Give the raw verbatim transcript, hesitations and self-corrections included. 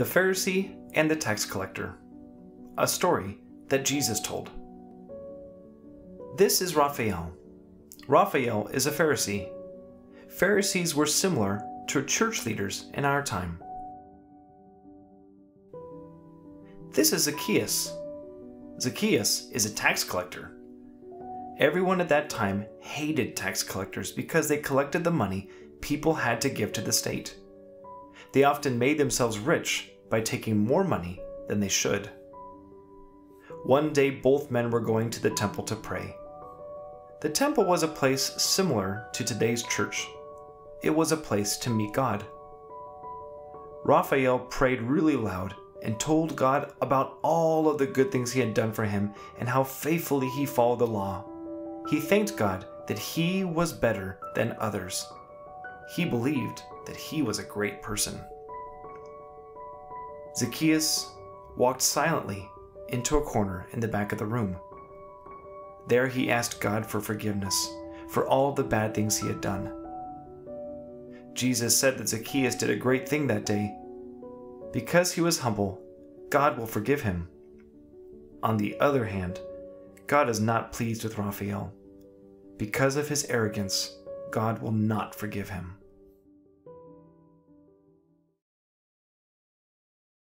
The Pharisee and the Tax Collector, a story that Jesus told. This is Raphael. Raphael is a Pharisee. Pharisees were similar to church leaders in our time. This is Zacchaeus. Zacchaeus is a tax collector. Everyone at that time hated tax collectors because they collected the money people had to give to the state. They often made themselves rich by taking more money than they should. One day, both men were going to the temple to pray. The temple was a place similar to today's church. It was a place to meet God. Raphael prayed really loud and told God about all of the good things he had done for him and how faithfully he followed the law. He thanked God that he was better than others. He believed that he was a great person. Zacchaeus walked silently into a corner in the back of the room. There he asked God for forgiveness for all the bad things he had done. Jesus said that Zacchaeus did a great thing that day. Because he was humble, God will forgive him. On the other hand, God is not pleased with Raphael. Because of his arrogance, God will not forgive him.